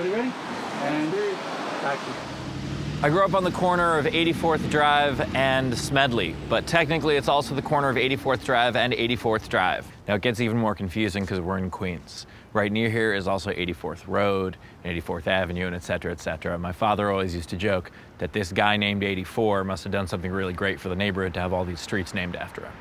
Everybody ready? And back to you. I grew up on the corner of 84th Drive and Smedley, but technically it's also the corner of 84th Drive and 84th Drive. Now it gets even more confusing because we're in Queens. Right near here is also 84th Road and 84th Avenue and et cetera, et cetera. My father always used to joke that this guy named 84 must have done something really great for the neighborhood to have all these streets named after him.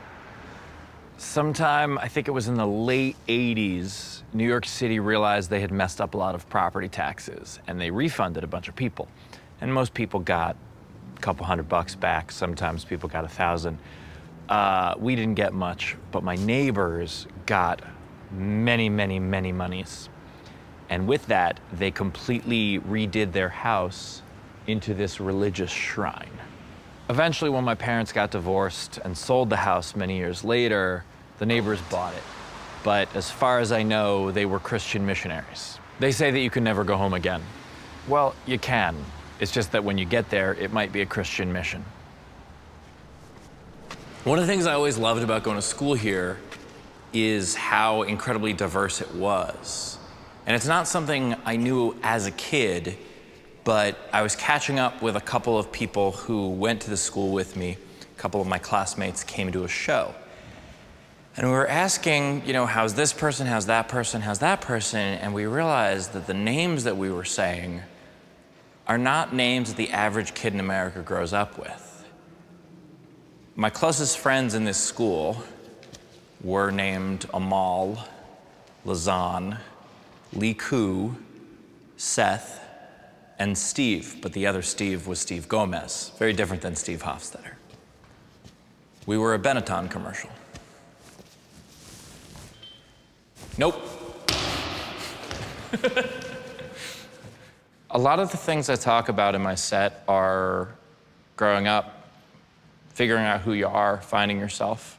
Sometime, I think it was in the late 80s, New York City realized they had messed up a lot of property taxes, and they refunded a bunch of people. And most people got a couple $100 back. Sometimes people got 1,000. We didn't get much, but my neighbors got many monies. And with that, they completely redid their house into this religious shrine. Eventually, when my parents got divorced and sold the house many years later, the neighbors bought it. But as far as I know, they were Christian missionaries. They say that you can never go home again. Well, you can. It's just that when you get there, it might be a Christian mission. One of the things I always loved about going to school here is how incredibly diverse it was. And it's not something I knew as a kid, but I was catching up with a couple of people who went to the school with me. A couple of my classmates came to a show. And we were asking, you know, how's this person, how's that person, how's that person? And we realized that the names that we were saying are not names that the average kid in America grows up with. My closest friends in this school were named Amal, Lazan, Liku, Seth, and Steve, but the other Steve was Steve Gomez, very different than Steve Hofstetter. We were a Benetton commercial. Nope. A lot of the things I talk about in my set are growing up, figuring out who you are, finding yourself.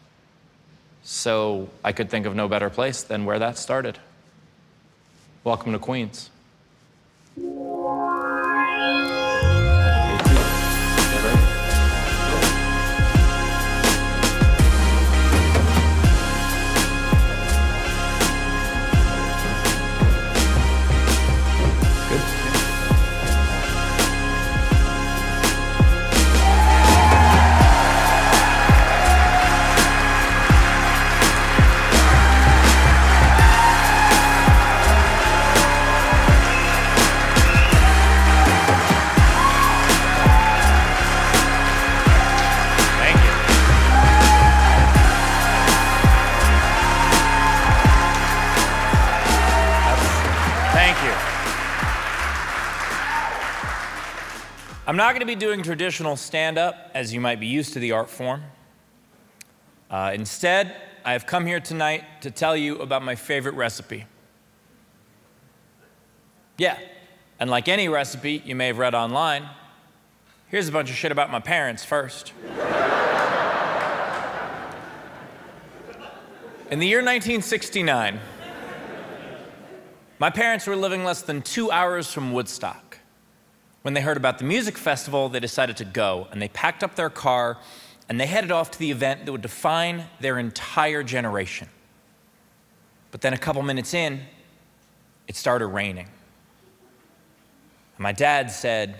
So I could think of no better place than where that started. Welcome to Queens. I'm not going to be doing traditional stand-up, as you might be used to the art form. Instead, I have come here tonight to tell you about my favorite recipe. Yeah, and like any recipe you may have read online, here's a bunch of shit about my parents first. In the year 1969, my parents were living less than 2 hours from Woodstock. When they heard about the music festival, they decided to go, and they packed up their car, and they headed off to the event that would define their entire generation. But then a couple minutes in, it started raining. And my dad said,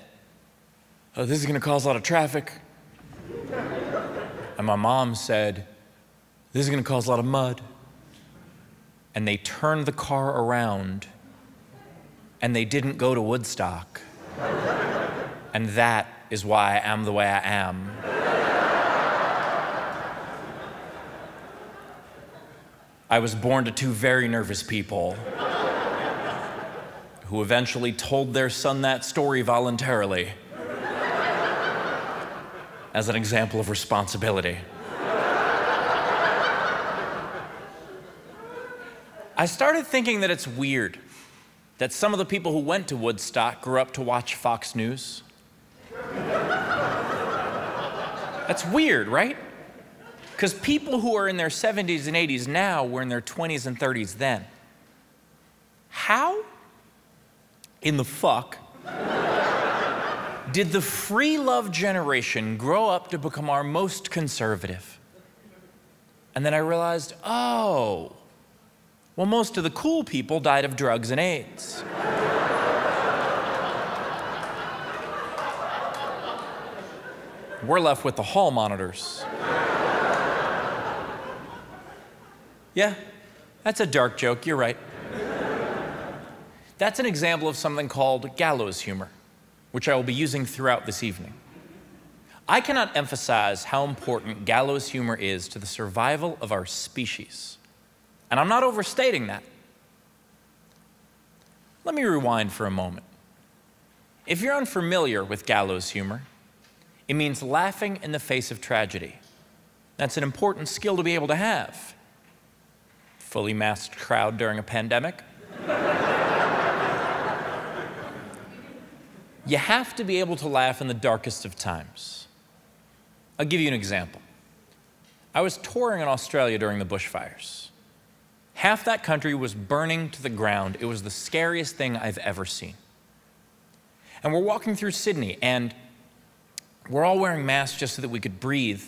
"Oh, this is gonna cause a lot of traffic." And my mom said, "This is gonna cause a lot of mud." And they turned the car around, and they didn't go to Woodstock. And that is why I am the way I am. I was born to two very nervous people who eventually told their son that story voluntarily as an example of responsibility. I started thinking that it's weird that some of the people who went to Woodstock grew up to watch Fox News. That's weird, right? Because people who are in their 70s and 80s now were in their 20s and 30s then. How in the fuck did the free love generation grow up to become our most conservative? And then I realized, oh, well, most of the cool people died of drugs and AIDS. We're left with the hall monitors. Yeah, that's a dark joke, you're right. That's an example of something called gallows humor, which I will be using throughout this evening. I cannot emphasize how important gallows humor is to the survival of our species. And I'm not overstating that. Let me rewind for a moment. If you're unfamiliar with gallows humor, it means laughing in the face of tragedy. That's an important skill to be able to have. Fully masked crowd during a pandemic. You have to be able to laugh in the darkest of times. I'll give you an example. I was touring in Australia during the bushfires. Half that country was burning to the ground. It was the scariest thing I've ever seen. And we're walking through Sydney, and we're all wearing masks just so that we could breathe,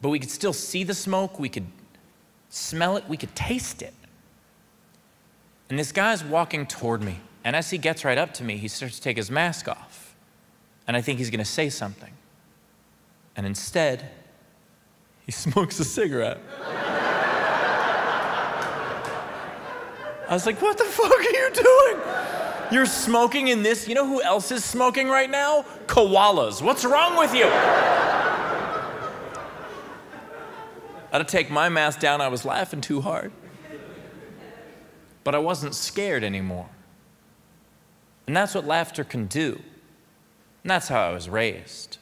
but we could still see the smoke, we could smell it, we could taste it. And this guy's walking toward me, and as he gets right up to me, he starts to take his mask off, and I think he's gonna say something. And instead, he smokes a cigarette. I was like, what the fuck are you doing? You're smoking in this? You know who else is smoking right now? Koalas. What's wrong with you? I had to take my mask down. I was laughing too hard. But I wasn't scared anymore. And that's what laughter can do. And that's how I was raised.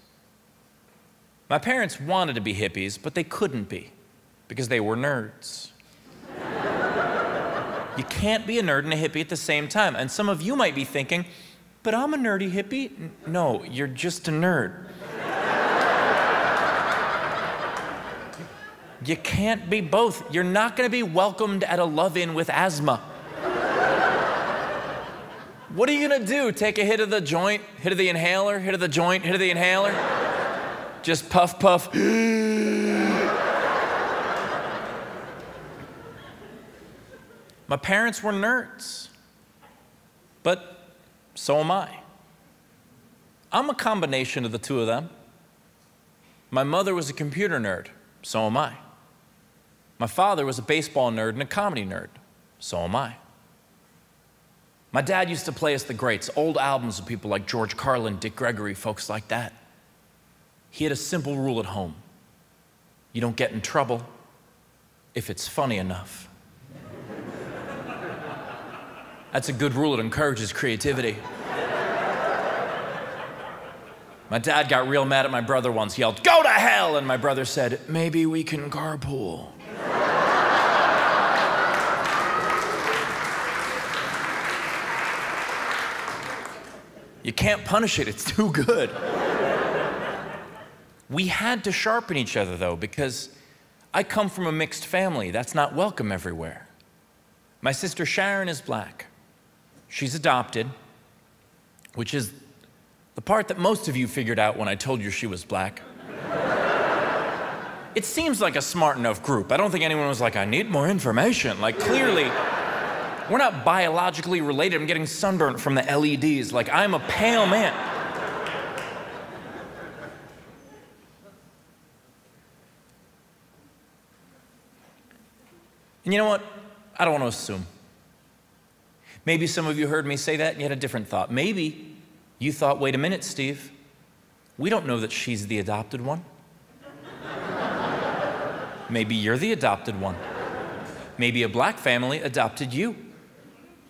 My parents wanted to be hippies, but they couldn't be because they were nerds. You can't be a nerd and a hippie at the same time. And some of you might be thinking, but I'm a nerdy hippie. No, you're just a nerd. You can't be both. You're not gonna be welcomed at a love-in with asthma. What are you gonna do? Take a hit of the joint, hit of the inhaler, hit of the joint, hit of the inhaler? Just puff, puff. My parents were nerds, but so am I. I'm a combination of the two of them. My mother was a computer nerd, so am I. My father was a baseball nerd and a comedy nerd, so am I. My dad used to play us the greats, old albums of people like George Carlin, Dick Gregory, folks like that. He had a simple rule at home. You don't get in trouble if it's funny enough. That's a good rule, it encourages creativity. My dad got real mad at my brother once, yelled, "Go to hell!" And my brother said, "Maybe we can carpool." You can't punish it, it's too good. We had to sharpen each other though, because I come from a mixed family. That's not welcome everywhere. My sister Sharon is black. She's adopted, which is the part that most of you figured out when I told you she was black. It seems like a smart enough group. I don't think anyone was like, I need more information. Like, clearly, we're not biologically related. I'm getting sunburnt from the LEDs. Like, I'm a pale man. And you know what? I don't want to assume. Maybe some of you heard me say that and you had a different thought. Maybe you thought, wait a minute, Steve, we don't know that she's the adopted one. Maybe you're the adopted one. Maybe a black family adopted you.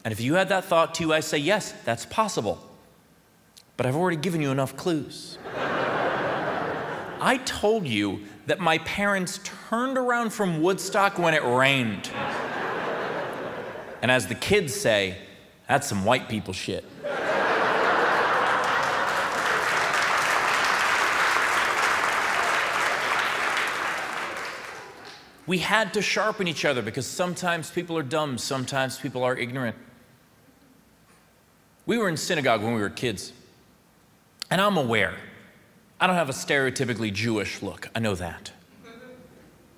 And if you had that thought too, I say, yes, that's possible. But I've already given you enough clues. I told you that my parents turned around from Woodstock when it rained. And as the kids say, that's some white people shit. We had to sharpen each other because sometimes people are dumb, sometimes people are ignorant. We were in synagogue when we were kids, and I'm aware. I don't have a stereotypically Jewish look, I know that.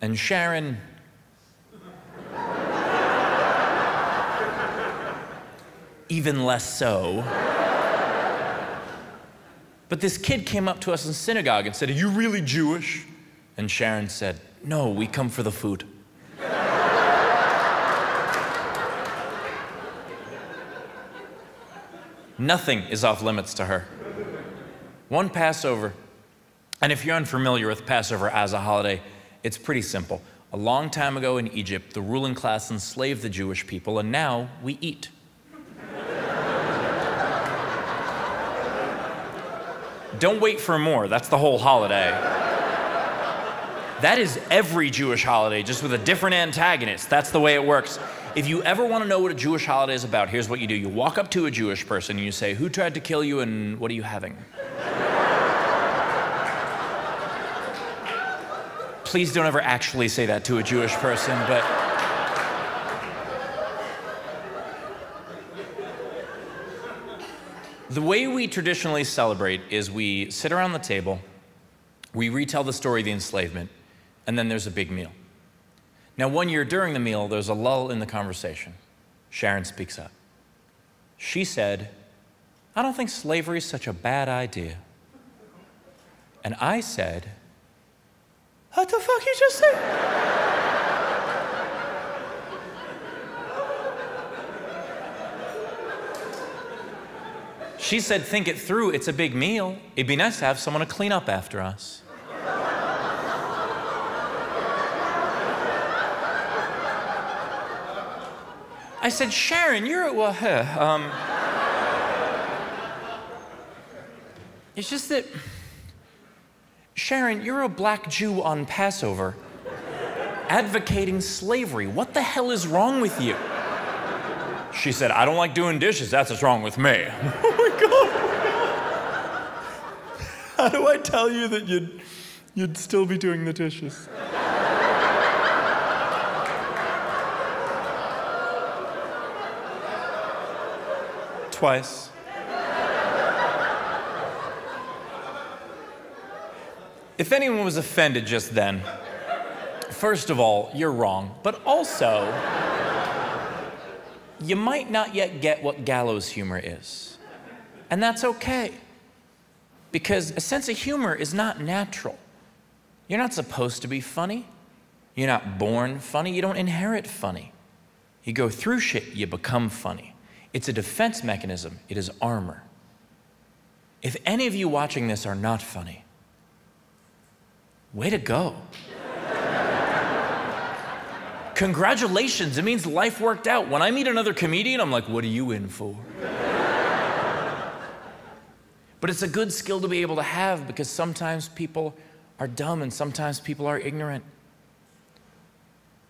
And Sharon, even less so. But this kid came up to us in synagogue and said, "Are you really Jewish?" And Sharon said, "No, we come for the food." Nothing is off limits to her. One Passover, and if you're unfamiliar with Passover as a holiday, it's pretty simple. A long time ago in Egypt, the ruling class enslaved the Jewish people, and now we eat. Don't wait for more, that's the whole holiday. That is every Jewish holiday, just with a different antagonist. That's the way it works. If you ever want to know what a Jewish holiday is about, here's what you do. You walk up to a Jewish person and you say, "Who tried to kill you and what are you having?" Please don't ever actually say that to a Jewish person, but... The way we traditionally celebrate is we sit around the table, we retell the story of the enslavement, and then there's a big meal. Now, one year during the meal, there's a lull in the conversation. Sharon speaks up. She said, "I don't think slavery is such a bad idea." And I said, "What the fuck you just said?" She said, "Think it through, it's a big meal. It'd be nice to have someone to clean up after us." I said, "Sharon, you're at, well, her. It's just that, Sharon, you're a black Jew on Passover, advocating slavery. What the hell is wrong with you?" She said, "I don't like doing dishes, that's what's wrong with me." Oh my God. How do I tell you that you'd still be doing the dishes? Twice. If anyone was offended just then, first of all, you're wrong, but also, you might not yet get what gallows humor is. And that's okay, because a sense of humor is not natural. You're not supposed to be funny. You're not born funny. You don't inherit funny. You go through shit, you become funny. It's a defense mechanism. It is armor. If any of you watching this are not funny, way to go. Congratulations, it means life worked out. When I meet another comedian, I'm like, what are you in for? But it's a good skill to be able to have because sometimes people are dumb and sometimes people are ignorant.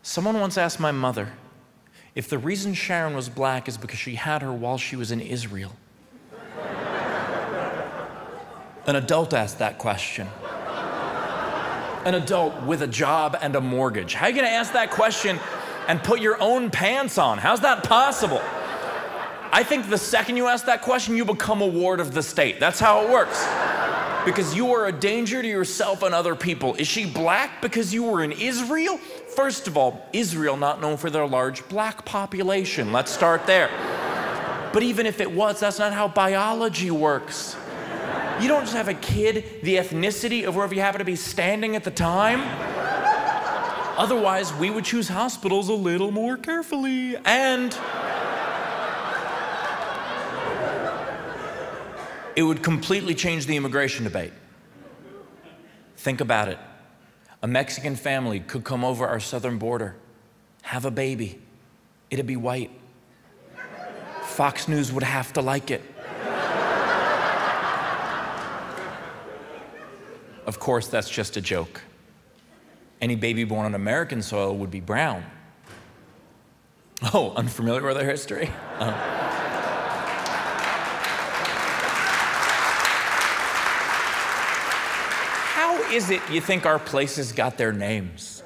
Someone once asked my mother if the reason Sharon was black is because she had her while she was in Israel. An adult asked that question. An adult with a job and a mortgage. How are you gonna ask that question and put your own pants on? How's that possible? I think the second you ask that question, you become a ward of the state. That's how it works. Because you are a danger to yourself and other people. Is she black because you were in Israel? First of all, Israel not known for their large black population. Let's start there. But even if it was, that's not how biology works. You don't just have a kid, the ethnicity of wherever you happen to be standing at the time. Otherwise, we would choose hospitals a little more carefully. And it would completely change the immigration debate. Think about it. A Mexican family could come over our southern border, have a baby. It'd be white. Fox News would have to like it. Of course, that's just a joke. Any baby born on American soil would be brown. Oh, unfamiliar with our history? How is it you think our places got their names?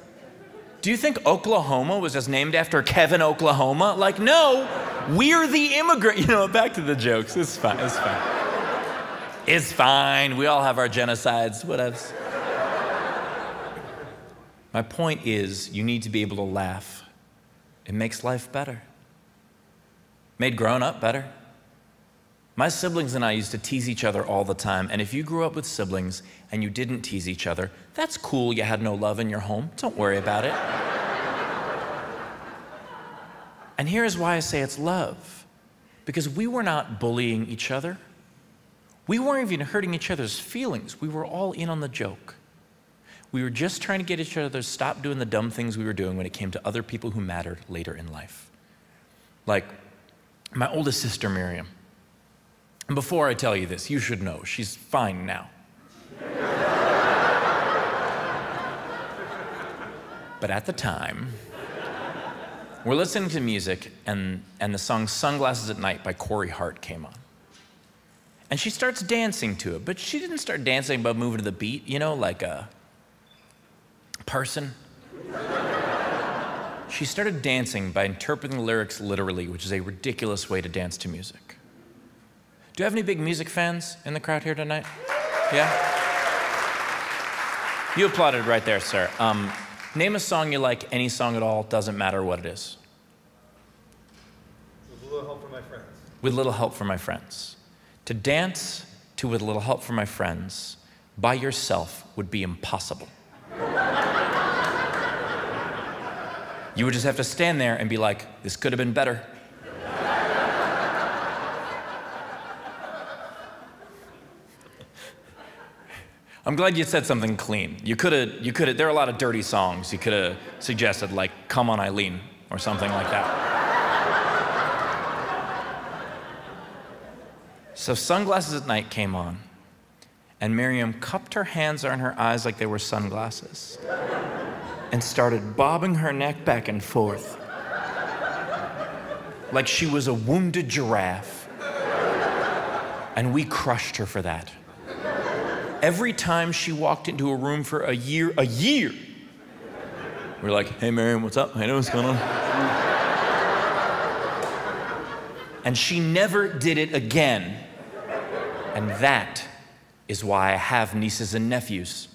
Do you think Oklahoma was just named after Kevin Oklahoma? Like, no, we're the immigrant. You know, back to the jokes. It's fine, it's fine. It's fine, we all have our genocides, whatevs. My point is, you need to be able to laugh. It makes life better. Made grown up better. My siblings and I used to tease each other all the time, and if you grew up with siblings and you didn't tease each other, that's cool, you had no love in your home. Don't worry about it. And here's why I say it's love. Because we were not bullying each other. We weren't even hurting each other's feelings. We were all in on the joke. We were just trying to get each other to stop doing the dumb things we were doing when it came to other people who mattered later in life. Like my oldest sister, Miriam. And before I tell you this, you should know, she's fine now. But at the time, we're listening to music and the song Sunglasses at Night by Corey Hart came on. And she starts dancing to it, but she didn't start dancing by moving to the beat, you know, like a person. She started dancing by interpreting the lyrics literally, which is a ridiculous way to dance to music. Do you have any big music fans in the crowd here tonight? Yeah? You applauded right there, sir. Name a song you like, any song at all, doesn't matter what it is. With a Little Help from My Friends. With a Little Help from My Friends. To dance to With a Little Help from My Friends by yourself would be impossible. You would just have to stand there and be like, this could have been better. I'm glad you said something clean. You could have, there are a lot of dirty songs. You could have suggested like, Come on Eileen, or something like that. So Sunglasses at Night came on, and Miriam cupped her hands on her eyes like they were sunglasses, and started bobbing her neck back and forth, like she was a wounded giraffe. And we crushed her for that. Every time she walked into a room for a year, we're like, hey, Miriam, what's up? I know what's going on. And she never did it again. And that is why I have nieces and nephews.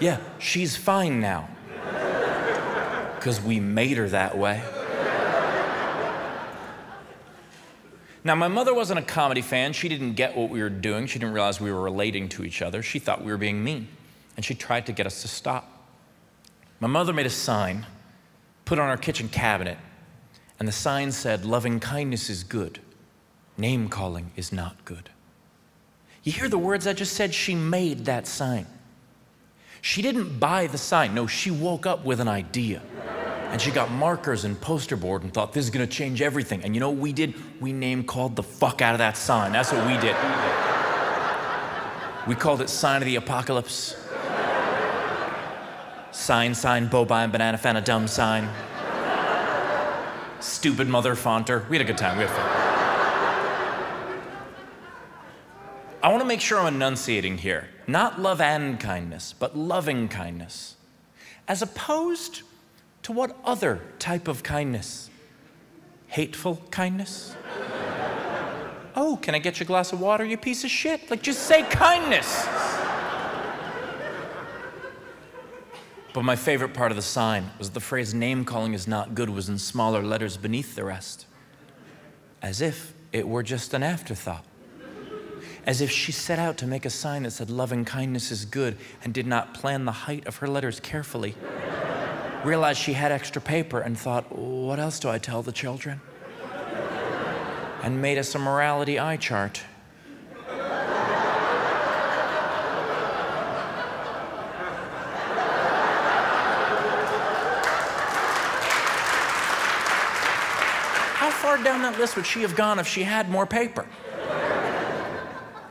Yeah, she's fine now. Because we made her that way. Now, my mother wasn't a comedy fan. She didn't get what we were doing. She didn't realize we were relating to each other. She thought we were being mean, and she tried to get us to stop. My mother made a sign, put on our kitchen cabinet, and the sign said, loving kindness is good. Name calling is not good. You hear the words I just said? She made that sign. She didn't buy the sign. No, she woke up with an idea. And she got markers and poster board and thought, this is gonna change everything. And you know what we did? We name-called the fuck out of that sign. That's what we did. We called it Sign of the Apocalypse. Sign, bovine, banana, fan, a dumb sign. Stupid mother fonter. We had a good time, we had fun. I wanna make sure I'm enunciating here. Not love and kindness, but loving kindness. As opposed to what other type of kindness? Hateful kindness? Oh, can I get you a glass of water, you piece of shit? Like, just say kindness. But my favorite part of the sign was the phrase name calling is not good was in smaller letters beneath the rest. As if it were just an afterthought. As if she set out to make a sign that said loving kindness is good and did not plan the height of her letters carefully. Realized she had extra paper and thought, what else do I tell the children? And made us a morality eye chart. How far down that list would she have gone if she had more paper?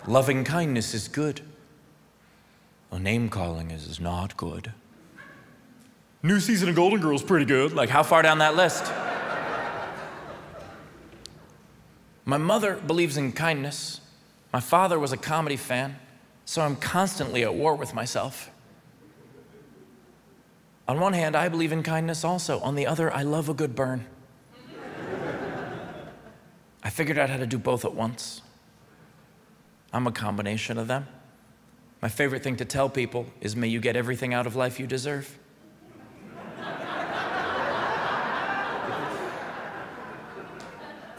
Loving kindness is good. Well, name calling is not good. New season of Golden Girls pretty good. Like, how far down that list? My mother believes in kindness. My father was a comedy fan, so I'm constantly at war with myself. On one hand, I believe in kindness also. On the other, I love a good burn. I figured out how to do both at once. I'm a combination of them. My favorite thing to tell people is, may you get everything out of life you deserve.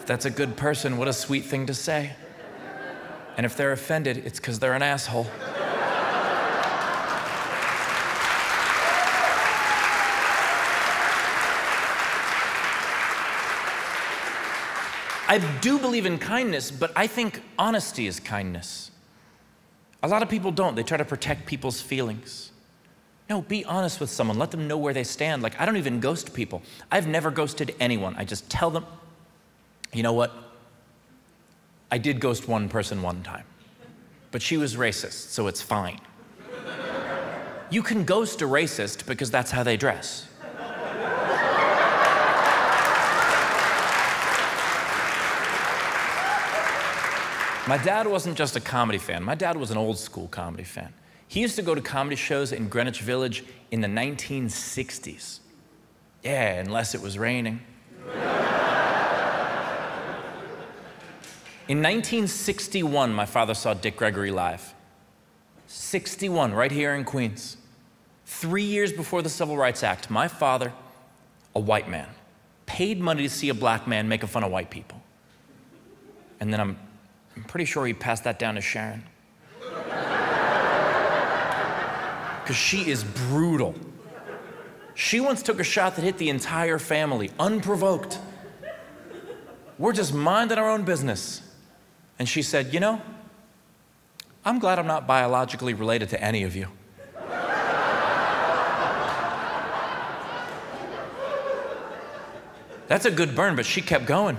that's a good person, what a sweet thing to say. And if they're offended, it's because they're an asshole. I do believe in kindness, but I think honesty is kindness. A lot of people don't. They try to protect people's feelings. No, be honest with someone. Let them know where they stand. Like, I don't even ghost people. I've never ghosted anyone. I just tell them, you know what? I did ghost one person one time, but she was racist, so it's fine. You can ghost a racist because that's how they dress. My dad wasn't just a comedy fan. My dad was an old school comedy fan. He used to go to comedy shows in Greenwich Village in the 1960s. Yeah, unless it was raining. In 1961, my father saw Dick Gregory live. 61, right here in Queens. 3 years before the Civil Rights Act, my father, a white man, paid money to see a black man making fun of white people. And then I'm pretty sure he passed that down to Sharon. Because she is brutal. She once took a shot that hit the entire family, unprovoked. We're just minding our own business. And she said, you know, I'm glad I'm not biologically related to any of you. That's a good burn, but she kept going.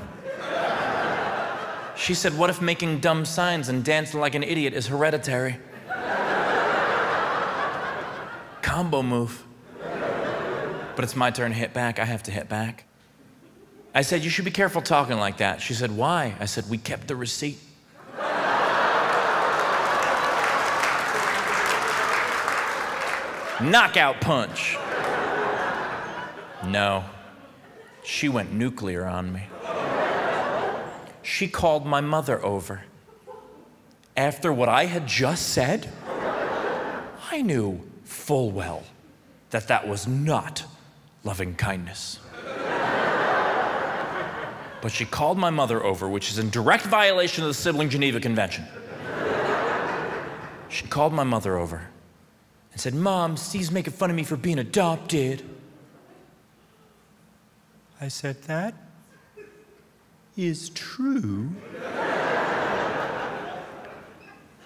She said, what if making dumb signs and dancing like an idiot is hereditary? Combo move. But it's my turn to hit back. I have to hit back. I said, you should be careful talking like that. She said, why? I said, we kept the receipt. Knockout punch. No. She went nuclear on me. She called my mother over. After what I had just said, I knew full well that that was not loving kindness. But she called my mother over, which is in direct violation of the Sibling Geneva Convention. She called my mother over and said, Mom, Steve's making fun of me for being adopted. I said, that is true,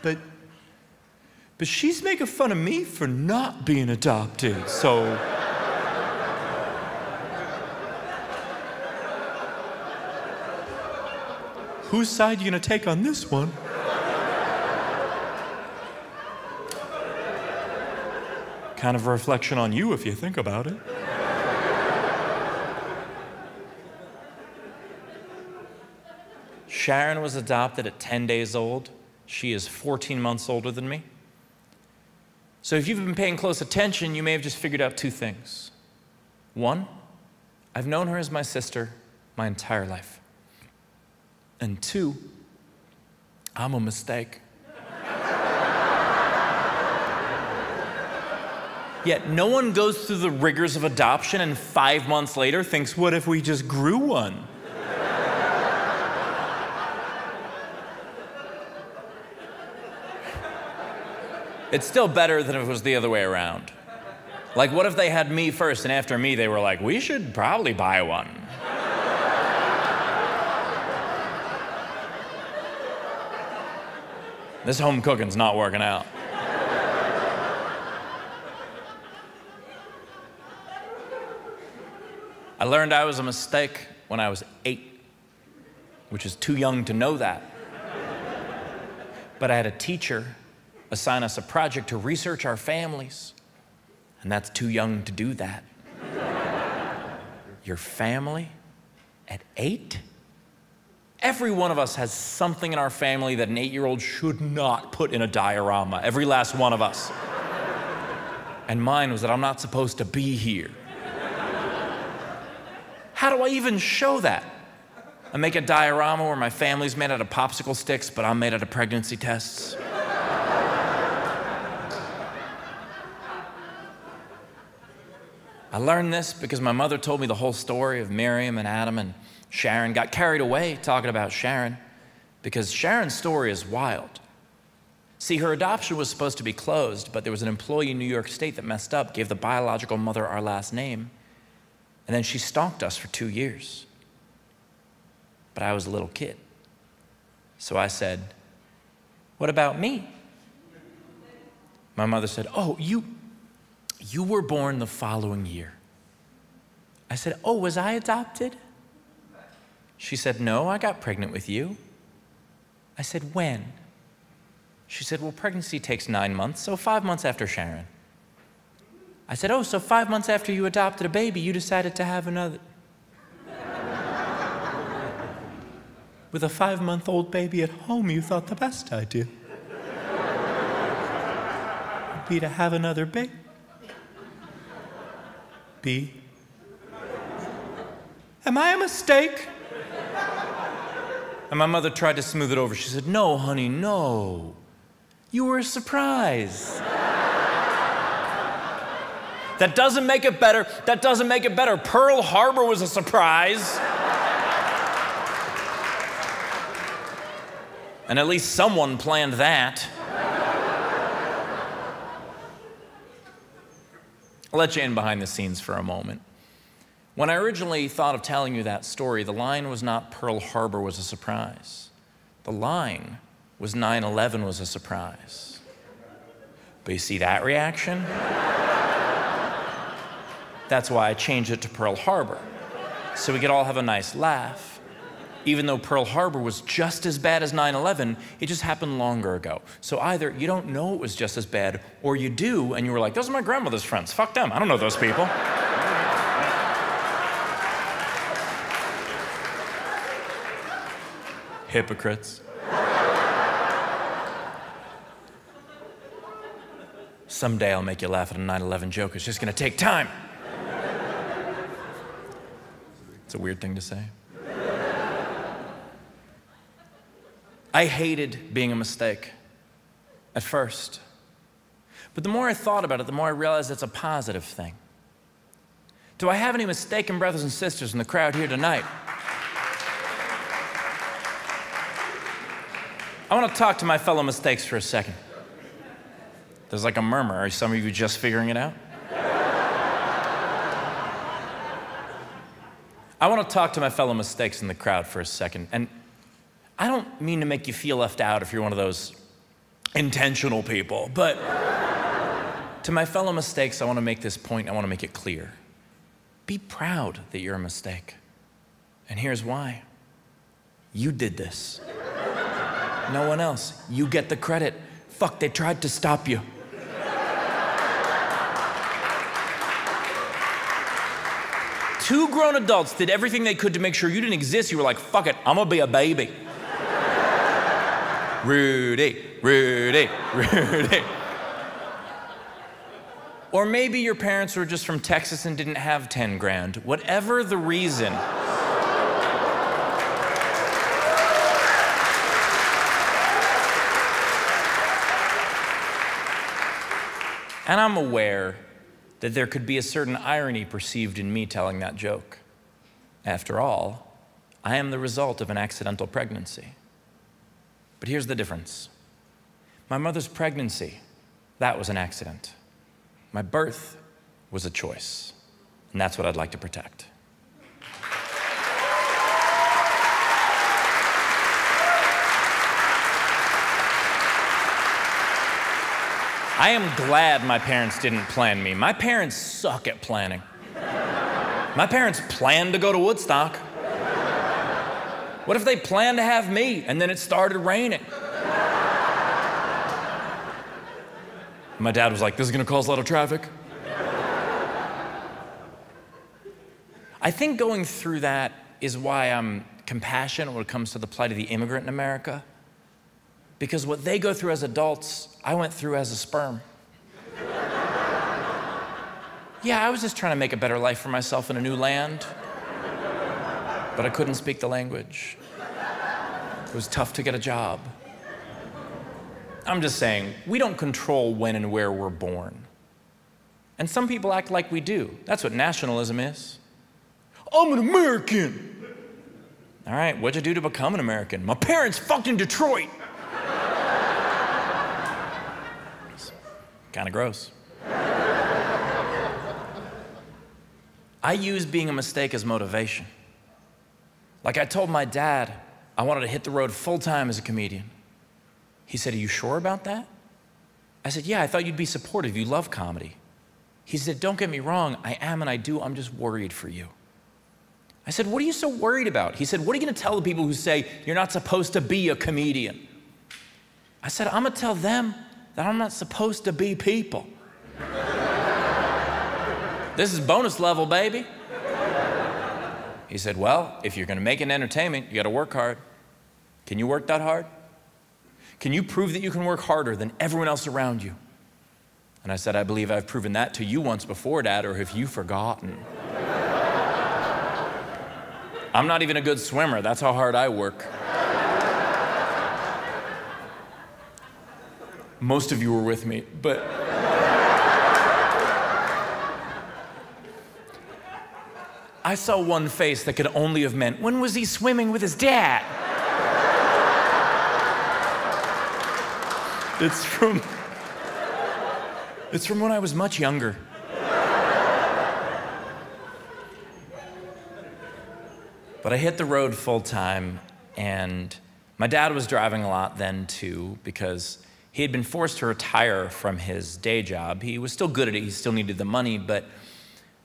but she's making fun of me for not being adopted, so. Whose side are you gonna take on this one? Kind of a reflection on you if you think about it. Sharon was adopted at 10 days old. She is 14 months older than me. So if you've been paying close attention, you may have just figured out two things. One, I've known her as my sister my entire life. And two, I'm a mistake. Yet no one goes through the rigors of adoption and 5 months later thinks, what if we just grew one? It's still better than if it was the other way around. Like, what if they had me first and after me they were like, we should probably buy one. This home cooking's not working out. I learned I was a mistake when I was 8, which is too young to know that. But I had a teacher assign us a project to research our families. And that's too young to do that. Your family at 8? Every one of us has something in our family that an 8-year-old should not put in a diorama. Every last one of us. And mine was that I'm not supposed to be here. How do I even show that? I make a diorama where my family's made out of popsicle sticks, but I'm made out of pregnancy tests. I learned this because my mother told me the whole story of Miriam and Adam and Sharon, got carried away talking about Sharon, because Sharon's story is wild. See, her adoption was supposed to be closed, but there was an employee in New York State that messed up, gave the biological mother our last name, and then she stalked us for 2 years. But I was a little kid. So I said, "What about me?" My mother said, "Oh, you were born the following year." I said, "Oh, was I adopted?" She said, "No, I got pregnant with you." I said, "When?" She said, "Well, pregnancy takes 9 months, so 5 months after Sharon." I said, "Oh, so 5 months after you adopted a baby, you decided to have another." "With a 5-month-old baby at home, you thought the best idea would be to have another baby. B. Am I a mistake?" And my mother tried to smooth it over. She said, "No, honey, no. You were a surprise." That doesn't make it better. That doesn't make it better. Pearl Harbor was a surprise. And at least someone planned that. I'll let you in behind the scenes for a moment. When I originally thought of telling you that story, the line was not "Pearl Harbor was a surprise." The line was "9/11 was a surprise." But you see that reaction? That's why I changed it to Pearl Harbor, so we could all have a nice laugh. Even though Pearl Harbor was just as bad as 9/11, it just happened longer ago. So either you don't know it was just as bad, or you do, and you were like, "Those are my grandmother's friends. Fuck them. I don't know those people." Hypocrites. Someday I'll make you laugh at a 9/11 joke. It's just gonna take time. It's a weird thing to say. I hated being a mistake at first. But the more I thought about it, the more I realized it's a positive thing. Do I have any mistaken brothers and sisters in the crowd here tonight? I want to talk to my fellow mistakes for a second. There's like a murmur. Are some of you just figuring it out? I want to talk to my fellow mistakes in the crowd for a second. And I don't mean to make you feel left out if you're one of those intentional people, but to my fellow mistakes, I want to make this point. I want to make it clear. Be proud that you're a mistake. And here's why. You did this. No one else. You get the credit. Fuck, they tried to stop you. Two grown adults did everything they could to make sure you didn't exist. You were like, "Fuck it, I'm gonna be a baby." Rudy, Rudy, Rudy. Or maybe your parents were just from Texas and didn't have 10 grand. Whatever the reason. And I'm aware that there could be a certain irony perceived in me telling that joke. After all, I am the result of an accidental pregnancy. But here's the difference. My mother's pregnancy, that was an accident. My birth was a choice, and that's what I'd like to protect. I am glad my parents didn't plan me. My parents suck at planning. My parents planned to go to Woodstock. What if they planned to have me and then it started raining? My dad was like, "This is gonna cause a lot of traffic." I think going through that is why I'm compassionate when it comes to the plight of the immigrant in America. Because what they go through as adults, I went through as a sperm. Yeah, I was just trying to make a better life for myself in a new land, but I couldn't speak the language. It was tough to get a job. I'm just saying, we don't control when and where we're born. And some people act like we do. That's what nationalism is. "I'm an American. All right, what'd you do to become an American? My parents fucked in Detroit. Kind of gross. I use being a mistake as motivation. Like I told my dad I wanted to hit the road full time as a comedian. He said, "Are you sure about that?" I said, "Yeah, I thought you'd be supportive. You love comedy." He said, "Don't get me wrong. I am and I do. I'm just worried for you." I said, "What are you so worried about?" He said, "What are you going to tell the people who say you're not supposed to be a comedian?" I said, "I'm going to tell them that I'm not supposed to be people." This is bonus level, baby. He said, "Well, if you're going to make it entertainment, you got to work hard. Can you work that hard? Can you prove that you can work harder than everyone else around you?" And I said, "I believe I've proven that to you once before, Dad, or have you forgotten? I'm not even a good swimmer. That's how hard I work." Most of you were with me, but I saw one face that could only have meant, when was he swimming with his dad? It's from when I was much younger. But I hit the road full time, and my dad was driving a lot then too, because he had been forced to retire from his day job. He was still good at it, he still needed the money, but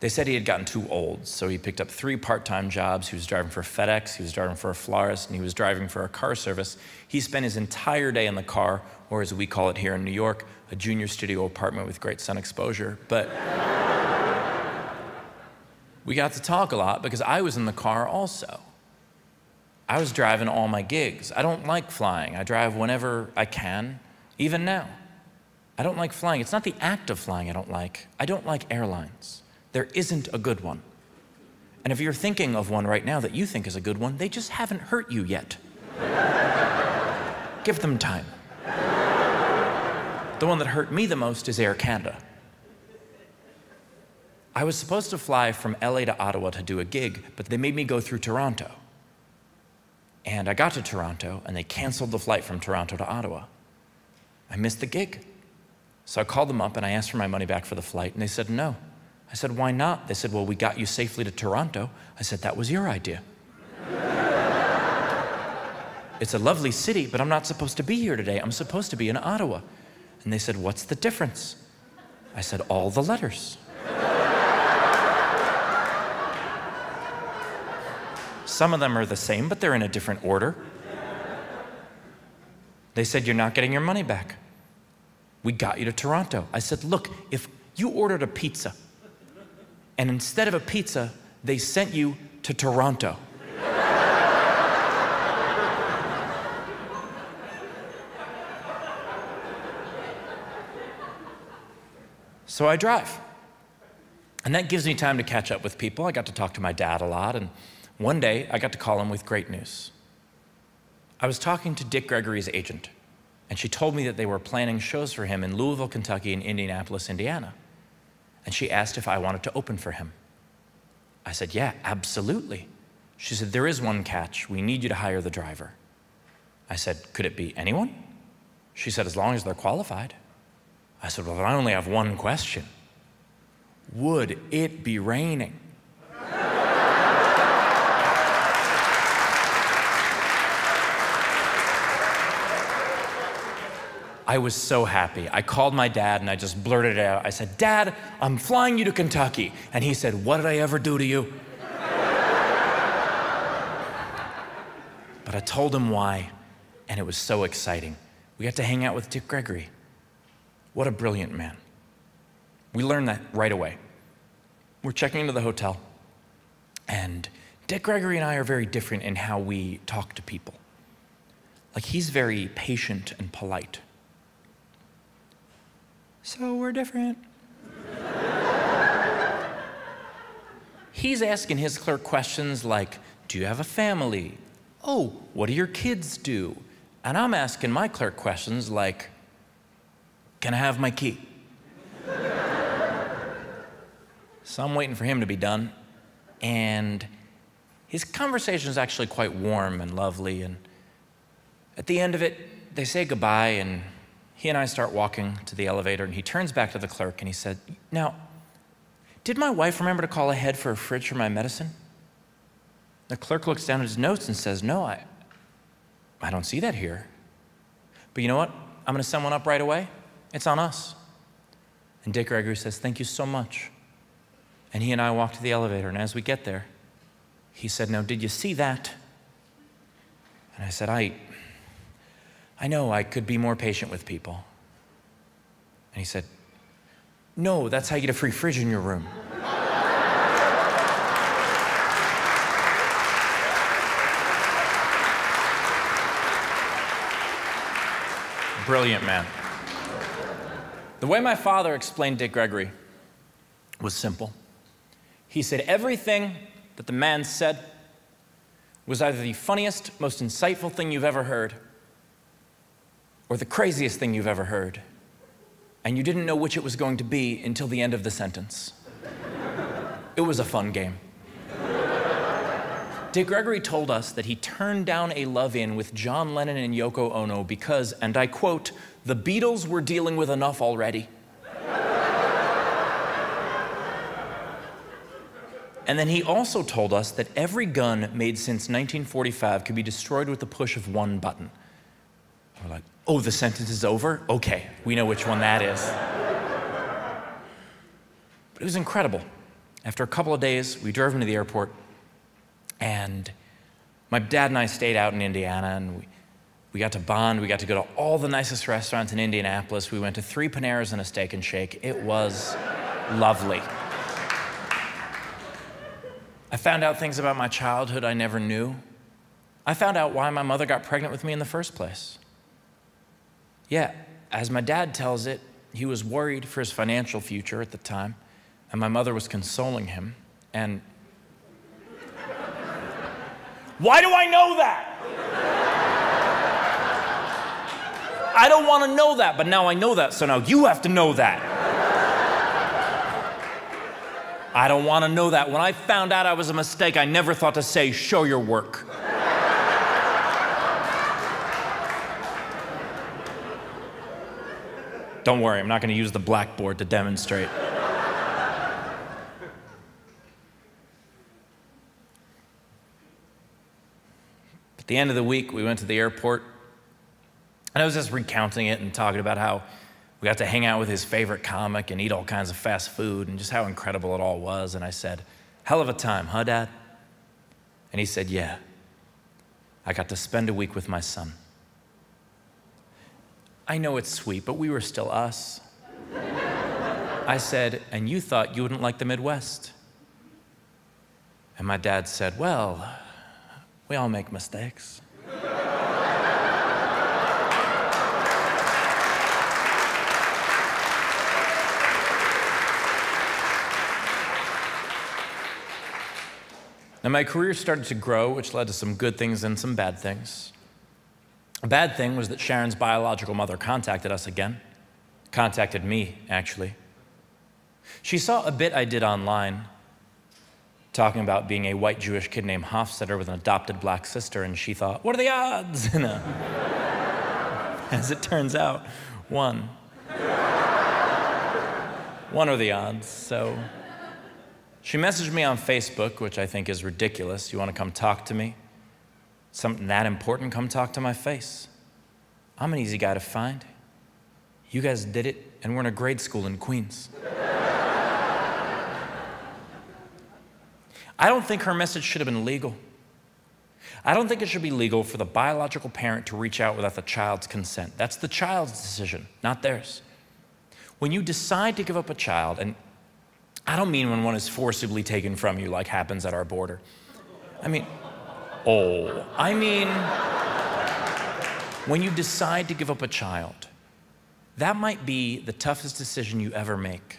they said he had gotten too old. So he picked up 3 part-time jobs. He was driving for FedEx, he was driving for a florist, and he was driving for a car service. He spent his entire day in the car, or as we call it here in New York, a junior studio apartment with great sun exposure. But we got to talk a lot because I was in the car also. I was driving all my gigs. I don't like flying. I drive whenever I can, even now. I don't like flying. It's not the act of flying I don't like. I don't like airlines. There isn't a good one. And if you're thinking of one right now that you think is a good one, they just haven't hurt you yet. Give them time. The one that hurt me the most is Air Canada. I was supposed to fly from LA to Ottawa to do a gig, but they made me go through Toronto. And I got to Toronto, and they canceled the flight from Toronto to Ottawa. I missed the gig. So I called them up, and I asked for my money back for the flight, and they said no. I said, "Why not?" They said, "Well, we got you safely to Toronto." I said, "That was your idea." "It's a lovely city, but I'm not supposed to be here today. I'm supposed to be in Ottawa." And they said, "What's the difference?" I said, "All the letters." Some of them are the same, but they're in a different order. They said, "You're not getting your money back. We got you to Toronto." I said, "Look, if you ordered a pizza, and instead of a pizza, they sent you to Toronto. So I drive. And that gives me time to catch up with people. I got to talk to my dad a lot, and one day I got to call him with great news. I was talking to Dick Gregory's agent, and she told me that they were planning shows for him in Louisville, Kentucky, and Indianapolis, Indiana. And she asked if I wanted to open for him. I said, "Yeah, absolutely." She said, "There is one catch. We need you to hire the driver." I said, "Could it be anyone?" She said, "As long as they're qualified." I said, "Well, then I only have one question. Would it be raining?" I was so happy. I called my dad and I just blurted it out. I said, "Dad, I'm flying you to Kentucky." And he said, "What did I ever do to you?" But I told him why, and it was so exciting. We got to hang out with Dick Gregory. What a brilliant man. We learned that right away. We're checking into the hotel, and Dick Gregory and I are very different in how we talk to people. Like, he's very patient and polite. So we're different. He's asking his clerk questions like, "Do you have a family? Oh, what do your kids do?" And I'm asking my clerk questions like, "Can I have my key?" So I'm waiting for him to be done. And His conversation is actually quite warm and lovely, and at the end of it, they say goodbye, and he and I start walking to the elevator, and he turns back to the clerk, and he said, "Now, did my wife remember to call ahead for a fridge for my medicine?" The clerk looks down at his notes and says, "No, I don't see that here. But you know what? I'm going to send one up right away. It's on us." And Dick Gregory says, "Thank you so much." And he and I walk to the elevator, and as we get there, he said, "Now, did you see that?" And I said, I know I could be more patient with people." And he said, "No, that's how you get a free fridge in your room." Brilliant man. The way my father explained Dick Gregory was simple. He said everything that the man said was either the funniest, most insightful thing you've ever heard, or the craziest thing you've ever heard, and you didn't know which it was going to be until the end of the sentence. It was a fun game. Dick Gregory told us that he turned down a love-in with John Lennon and Yoko Ono because, and I quote, "the Beatles were dealing with enough already." And then he also told us that every gun made since 1945 could be destroyed with the push of one button. We're like, "Oh, the sentence is over? Okay, we know which one that is." But it was incredible. After a couple of days, we drove him to the airport, and my dad and I stayed out in Indiana, and we got to bond. We got to go to all the nicest restaurants in Indianapolis. We went to 3 Paneras and a Steak and Shake. It was lovely. I found out things about my childhood I never knew. I found out why my mother got pregnant with me in the first place. Yeah, as my dad tells it, he was worried for his financial future at the time, and my mother was consoling him, and... Why do I know that? I don't want to know that, but now I know that, so now you have to know that. I don't want to know that. When I found out I was a mistake, I never thought to say, "Show your work." Don't worry, I'm not going to use the blackboard to demonstrate. At the end of the week, we went to the airport, and I was just recounting it and talking about how we got to hang out with his favorite comic and eat all kinds of fast food and just how incredible it all was. And I said, "Hell of a time, huh, Dad?" And he said, "Yeah, I got to spend a week with my son." I know it's sweet, but we were still us. I said, "And you thought you wouldn't like the Midwest?" And my dad said, "Well, we all make mistakes." Now, my career started to grow, which led to some good things and some bad things. A bad thing was that Sharon's biological mother contacted us again. Contacted me, actually. She saw a bit I did online, talking about being a white Jewish kid named Hofstetter with an adopted black sister, and she thought, "What are the odds?" And as it turns out, one. One are the odds, so... She messaged me on Facebook, which I think is ridiculous. "You want to come talk to me? Something that important? Come talk to my face. I'm an easy guy to find. You guys did it, and we're in a grade school in Queens." I don't think her message should have been legal. I don't think it should be legal for the biological parent to reach out without the child's consent. That's the child's decision, not theirs. When you decide to give up a child, and I don't mean when one is forcibly taken from you like happens at our border. I mean, when you decide to give up a child, that might be the toughest decision you ever make.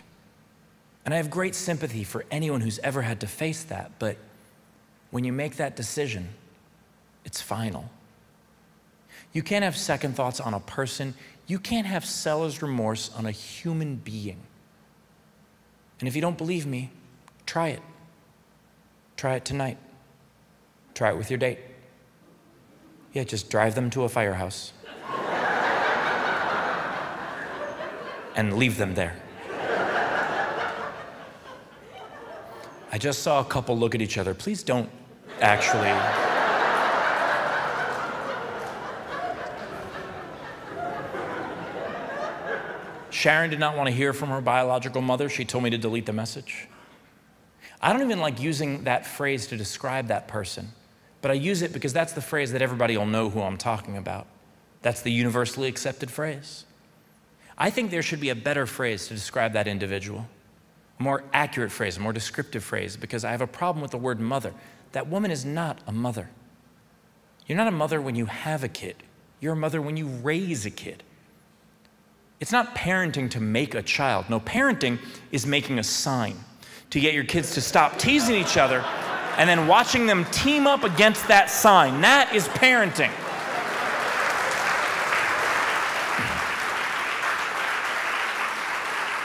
And I have great sympathy for anyone who's ever had to face that, but when you make that decision, it's final. You can't have second thoughts on a person. You can't have seller's remorse on a human being. And if you don't believe me, try it. Try it tonight. Try it with your date. Yeah, just drive them to a firehouse. And leave them there. I just saw a couple look at each other. Please don't actually. Sharon did not want to hear from her biological mother. She told me to delete the message. I don't even like using that phrase to describe that person, but I use it because that's the phrase that everybody will know who I'm talking about. That's the universally accepted phrase. I think there should be a better phrase to describe that individual, a more accurate phrase, a more descriptive phrase, because I have a problem with the word mother. That woman is not a mother. You're not a mother when you have a kid. You're a mother when you raise a kid. It's not parenting to make a child. No, parenting is making a sign to get your kids to stop teasing each other and then watching them team up against that sign. That is parenting.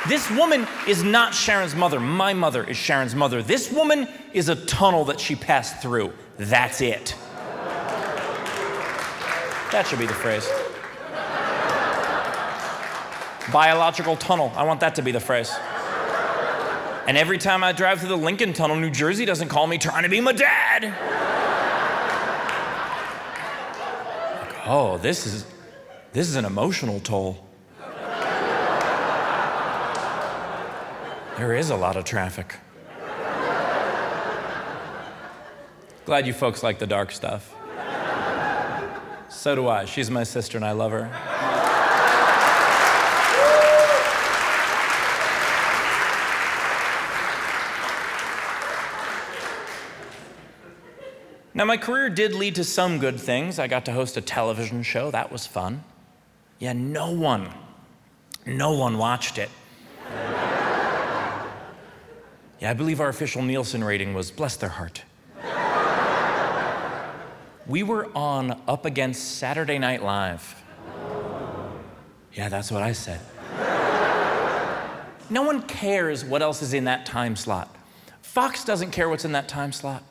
This woman is not Sharon's mother. My mother is Sharon's mother. This woman is a tunnel that she passed through. That's it. That should be the phrase. Biological tunnel. I want that to be the phrase. And every time I drive through the Lincoln Tunnel, New Jersey doesn't call me trying to be my dad. Like, oh, this is an emotional toll. There is a lot of traffic. Glad you folks like the dark stuff. So do I. She's my sister and I love her. Now, my career did lead to some good things. I got to host a television show. That was fun. Yeah, no one watched it. Yeah, I believe our official Nielsen rating was, bless their heart. We were on up against Saturday Night Live. Yeah, that's what I said. No one cares what else is in that time slot. Fox doesn't care what's in that time slot.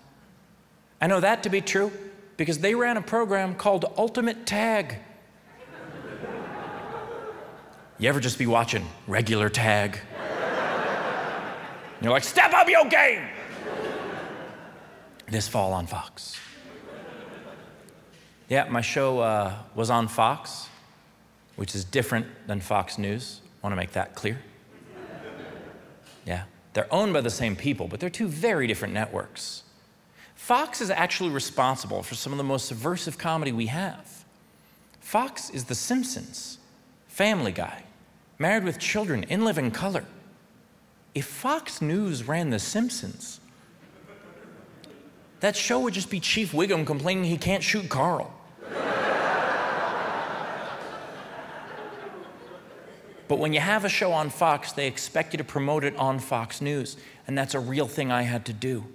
I know that to be true because they ran a program called Ultimate Tag. You ever just be watching regular tag? And you're like, step up your game! This fall on Fox. Yeah, my show was on Fox, which is different than Fox News. I want to make that clear. Yeah, they're owned by the same people, but they're two very different networks. Fox is actually responsible for some of the most subversive comedy we have. Fox is The Simpsons, Family Guy, Married with Children, In Living Color. If Fox News ran The Simpsons, that show would just be Chief Wiggum complaining he can't shoot Carl. But when you have a show on Fox, they expect you to promote it on Fox News, and that's a real thing I had to do.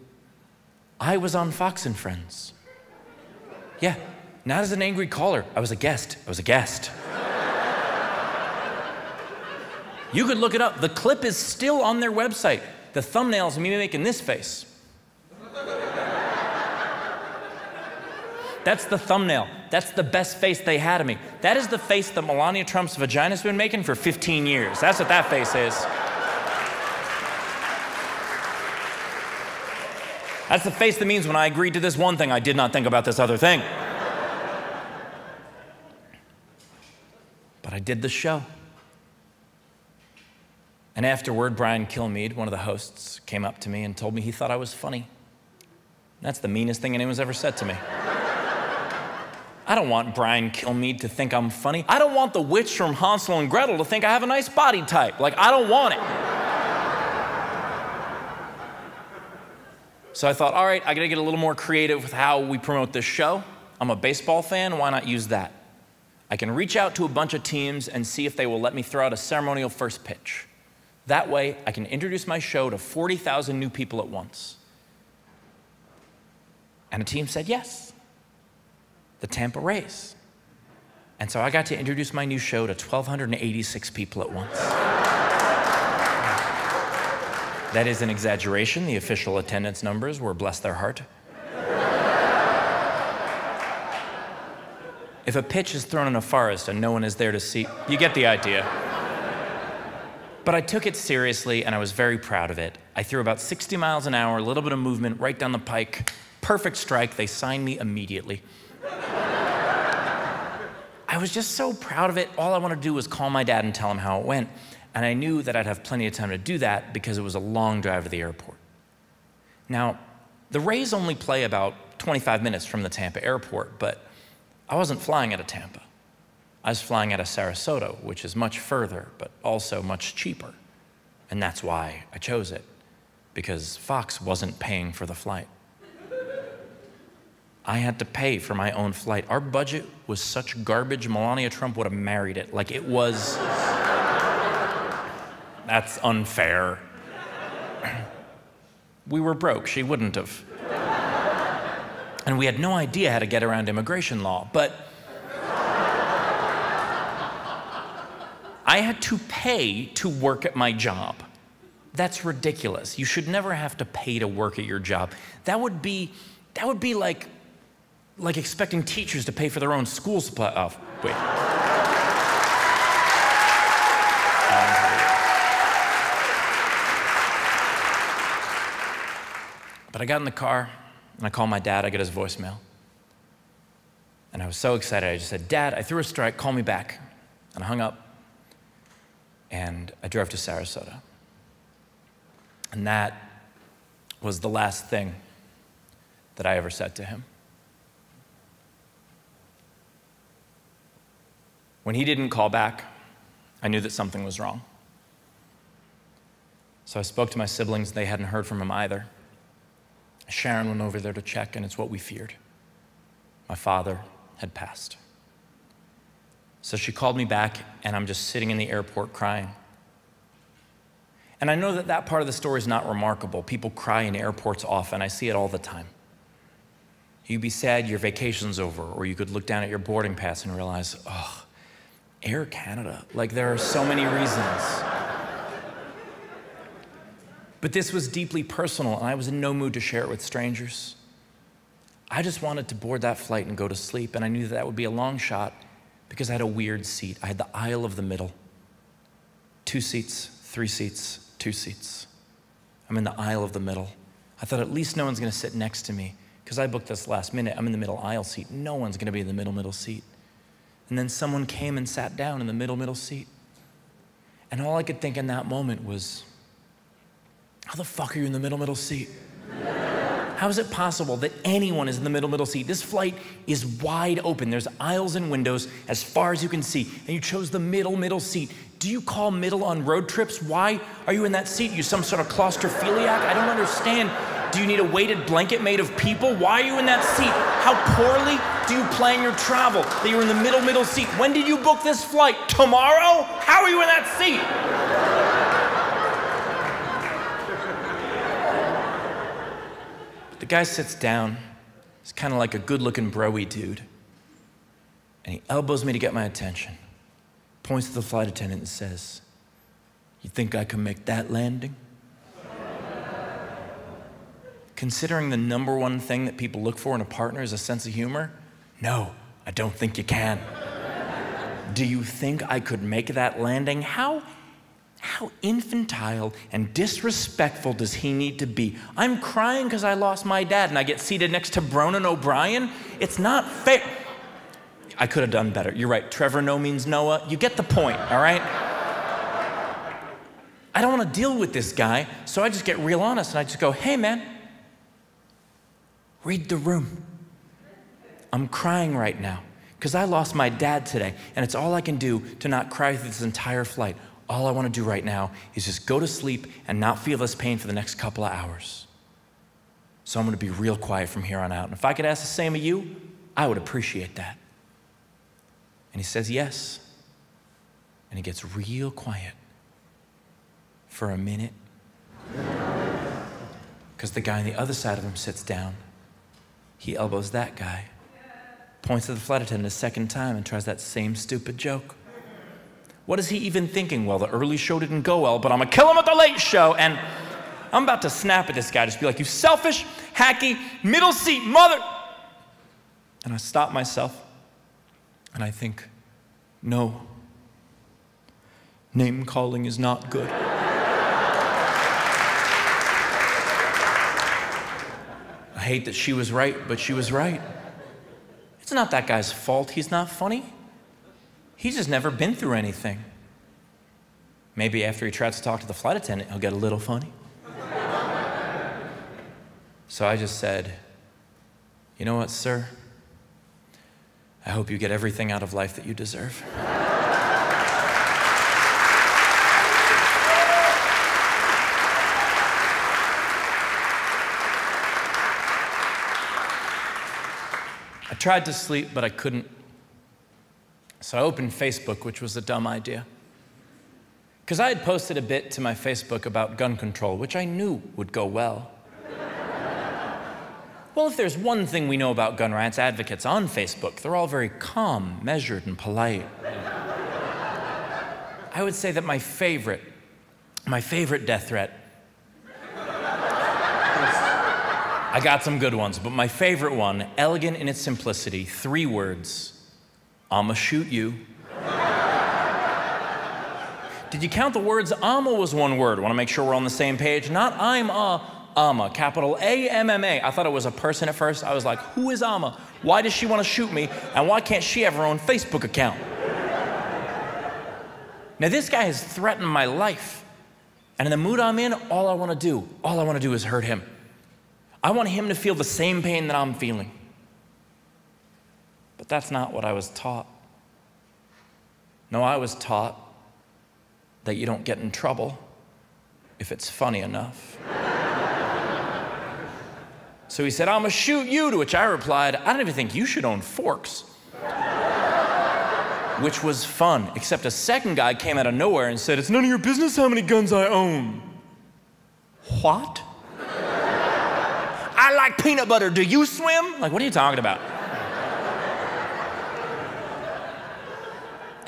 I was on Fox and Friends. Yeah, not as an angry caller. I was a guest. You could look it up. The clip is still on their website. The thumbnail's me making this face. That's the thumbnail. That's the best face they had of me. That is the face that Melania Trump's vagina's been making for 15 years. That's what that face is. That's the face that means when I agreed to this one thing, I did not think about this other thing. But I did the show. And afterward, Brian Kilmeade, one of the hosts, came up to me and told me he thought I was funny. That's the meanest thing anyone's ever said to me. I don't want Brian Kilmeade to think I'm funny. I don't want the witch from Hansel and Gretel to think I have a nice body type. Like, I don't want it. So I thought, all right, I gotta get a little more creative with how we promote this show. I'm a baseball fan, why not use that? I can reach out to a bunch of teams and see if they will let me throw out a ceremonial first pitch. That way, I can introduce my show to 40,000 new people at once. And a team said yes, the Tampa Rays. And so I got to introduce my new show to 1,286 people at once. That is an exaggeration. The official attendance numbers were, bless their heart. If a pitch is thrown in a forest and no one is there to see, you get the idea. But I took it seriously, and I was very proud of it. I threw about 60 miles an hour, a little bit of movement, right down the pike. Perfect strike. They signed me immediately. I was just so proud of it. All I wanted to do was call my dad and tell him how it went. And I knew that I'd have plenty of time to do that because it was a long drive to the airport. Now, the Rays only play about 25 minutes from the Tampa airport, but I wasn't flying out of Tampa. I was flying out of Sarasota, which is much further, but also much cheaper. And that's why I chose it, because Fox wasn't paying for the flight. I had to pay for my own flight. Our budget was such garbage, Melania Trump would have married it. Like, it was... That's unfair. We were broke. She wouldn't have. And we had no idea how to get around immigration law, but... I had to pay to work at my job. That's ridiculous. You should never have to pay to work at your job. That would be like expecting teachers to pay for their own school supply. Oh, wait. But I got in the car, and I called my dad. I got his voicemail. And I was so excited. I just said, "Dad, I threw a strike. Call me back." And I hung up. And I drove to Sarasota. And that was the last thing that I ever said to him. When he didn't call back, I knew that something was wrong. So I spoke to my siblings. They hadn't heard from him either. Sharon went over there to check, and it's what we feared. My father had passed. So she called me back, and I'm just sitting in the airport crying. And I know that that part of the story is not remarkable. People cry in airports often. I see it all the time. You'd be sad your vacation's over, or you could look down at your boarding pass and realize, oh, Air Canada. Like, there are so many reasons. But this was deeply personal, and I was in no mood to share it with strangers. I just wanted to board that flight and go to sleep, and I knew that that would be a long shot, because I had a weird seat. I had the aisle of the middle. 2 seats, 3 seats, 2 seats. I'm in the aisle of the middle. I thought, at least no one's going to sit next to me, because I booked this last minute. I'm in the middle aisle seat. No one's going to be in the middle seat. And then someone came and sat down in the middle seat. And all I could think in that moment was, how the fuck are you in the middle seat? How is it possible that anyone is in the middle seat? This flight is wide open. There's aisles and windows as far as you can see, and you chose the middle seat. Do you call middle on road trips? Why are you in that seat? Are you some sort of claustrophiliac? I don't understand. Do you need a weighted blanket made of people? Why are you in that seat? How poorly do you plan your travel that you're in the middle seat? When did you book this flight? Tomorrow? How are you in that seat? The guy sits down. He's kind of like a good-looking bro-y dude. And he elbows me to get my attention, points to the flight attendant and says, "You think I can make that landing?" Considering the #1 thing that people look for in a partner is a sense of humor, no, I don't think you can. Do you think I could make that landing? How infantile and disrespectful does he need to be? I'm crying because I lost my dad and I get seated next to Bronan O'Brien. It's not fair. I could have done better. You're right. Trevor no means Noah. You get the point, all right? I don't want to deal with this guy, so I just get real honest and I just go, "Hey, man, read the room. I'm crying right now because I lost my dad today, and it's all I can do to not cry through this entire flight. All I want to do right now is just go to sleep and not feel this pain for the next couple of hours. So I'm going to be real quiet from here on out. And if I could ask the same of you, I would appreciate that." And he says yes. And he gets real quiet for a minute. Because the guy on the other side of him sits down. He elbows that guy, points to the flight attendant a second time, and tries that same stupid joke. What is he even thinking? "Well, the early show didn't go well, but I'm gonna kill him at the late show." And I'm about to snap at this guy, just be like, "You selfish, hacky, middle seat mother." And I stop myself. And I think, no, name-calling is not good. I hate that she was right, but she was right. It's not that guy's fault he's not funny. He's just never been through anything. Maybe after he tries to talk to the flight attendant, he'll get a little funny. So I just said, you know what, sir? I hope you get everything out of life that you deserve. I tried to sleep, but I couldn't. So I opened Facebook, which was a dumb idea. Because I had posted a bit to my Facebook about gun control, which I knew would go well. Well, if there's one thing we know about gun rights advocates on Facebook, they're all very calm, measured, and polite. I would say that my favorite death threat, I got some good ones, but my favorite one, elegant in its simplicity, 3 words, I'ma shoot you. Did you count the words? I'ma was one word. Want to make sure we're on the same page. Not I'm a. Amma, capital A-M-M-A. I thought it was a person at first. I was like, who is Amma? Why does she want to shoot me? And why can't she have her own Facebook account? Now, this guy has threatened my life. And in the mood I'm in, all I want to do is hurt him. I want him to feel the same pain that I'm feeling. But that's not what I was taught. No, I was taught that you don't get in trouble if it's funny enough. So he said, I'ma shoot you, to which I replied, I don't even think you should own forks. Which was fun, except a second guy came out of nowhere and said, it's none of your business how many guns I own. What? I like peanut butter, do you swim? Like, what are you talking about?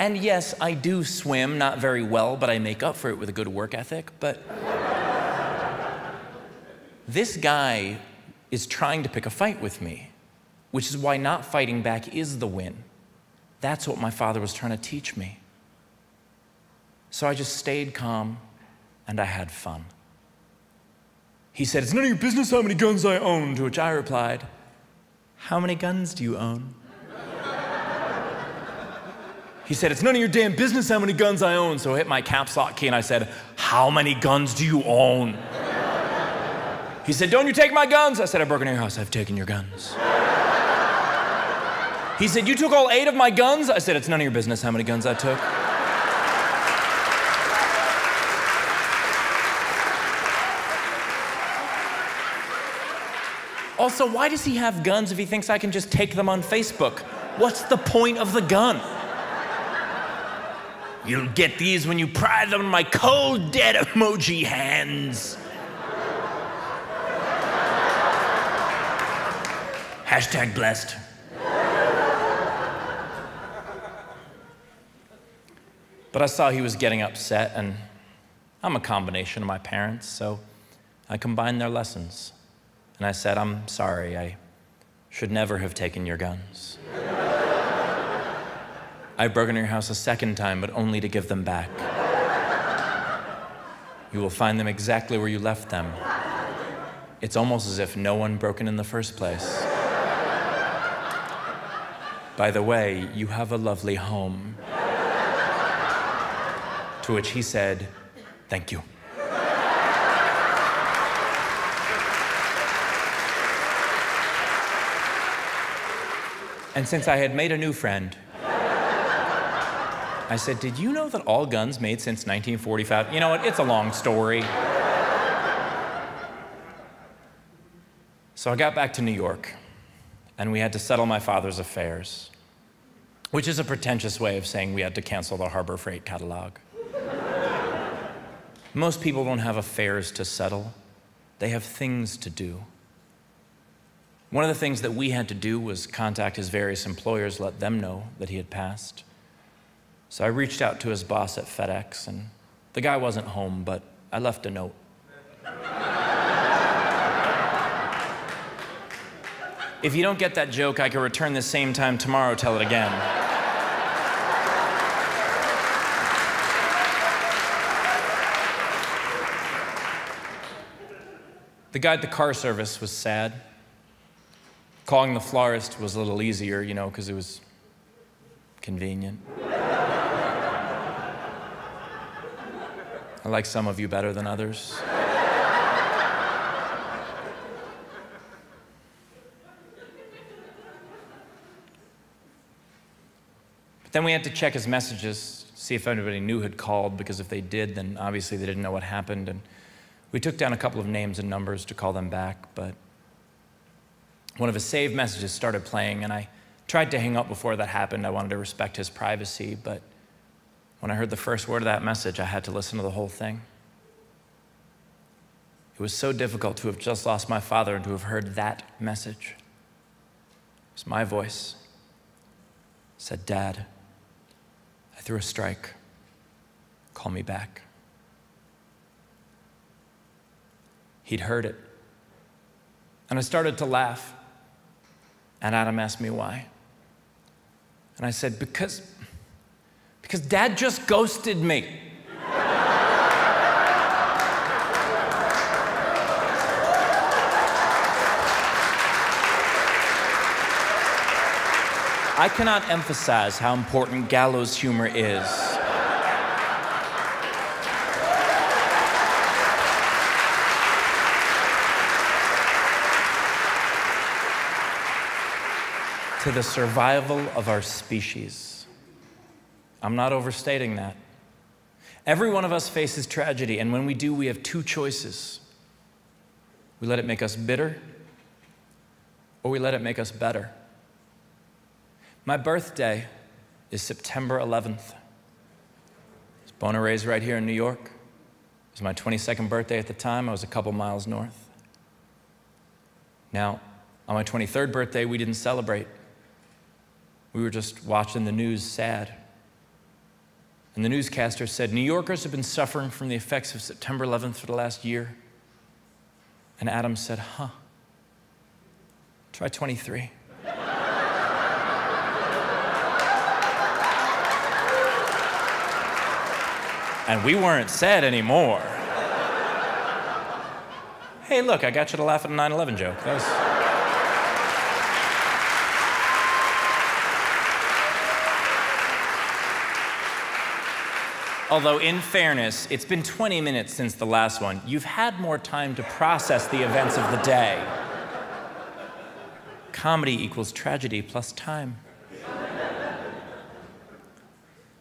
And yes, I do swim, not very well, but I make up for it with a good work ethic, but... This guy is trying to pick a fight with me, which is why not fighting back is the win. That's what my father was trying to teach me. So I just stayed calm, and I had fun. He said, it's none of your business how many guns I own, to which I replied, how many guns do you own? He said, it's none of your damn business how many guns I own, so I hit my caps lock key, and I said, how many guns do you own? He said, don't you take my guns? I said, I've broken your house. I've taken your guns. He said, you took all 8 of my guns? I said, it's none of your business how many guns I took. Also, why does he have guns if he thinks I can just take them on Facebook? What's the point of the gun? You'll get these when you pry them in my cold, dead emoji hands. Hashtag blessed. But I saw he was getting upset, and I'm a combination of my parents, so I combined their lessons. And I said, I'm sorry, I should never have taken your guns. I've broken your house a second time, but only to give them back. You will find them exactly where you left them. It's almost as if no one broke in the first place. By the way, you have a lovely home. To which he said, thank you. And since I had made a new friend, I said, did you know that all guns made since 1945? You know what, it's a long story. So I got back to New York. And we had to settle my father's affairs, which is a pretentious way of saying we had to cancel the Harbor Freight catalog. Most people don't have affairs to settle. They have things to do. One of the things that we had to do was contact his various employers, let them know that he had passed. So I reached out to his boss at FedEx, and the guy wasn't home, but I left a note. If you don't get that joke, I can return the same time tomorrow, tell it again. The guy at the car service was sad. Calling the florist was a little easier, you know, because it was convenient. I like some of you better than others. But then we had to check his messages, see if anybody knew who'd called, because if they did, then obviously they didn't know what happened. And we took down a couple of names and numbers to call them back, but one of his saved messages started playing, and I tried to hang up before that happened. I wanted to respect his privacy, but when I heard the first word of that message, I had to listen to the whole thing. It was so difficult to have just lost my father and to have heard that message. It was my voice. It said, "Dad, I threw a strike. Call me back." He'd heard it. And I started to laugh. And Adam asked me why. And I said, because Dad just ghosted me. I cannot emphasize how important gallows humor is. To the survival of our species. I'm not overstating that. Every one of us faces tragedy, and when we do, we have two choices. We let it make us bitter, or we let it make us better. My birthday is September 11th. I was born and raised right here in New York. It was my 22nd birthday at the time. I was a couple miles north. Now, on my 23rd birthday, we didn't celebrate. We were just watching the news sad. And the newscaster said, "New Yorkers have been suffering from the effects of September 11th for the last year." And Adam said, "Huh, try 23. And we weren't sad anymore. Hey, look, I got you to laugh at a 9/11 joke. That was... Although, in fairness, it's been 20 minutes since the last one. You've had more time to process the events of the day. Comedy equals tragedy plus time.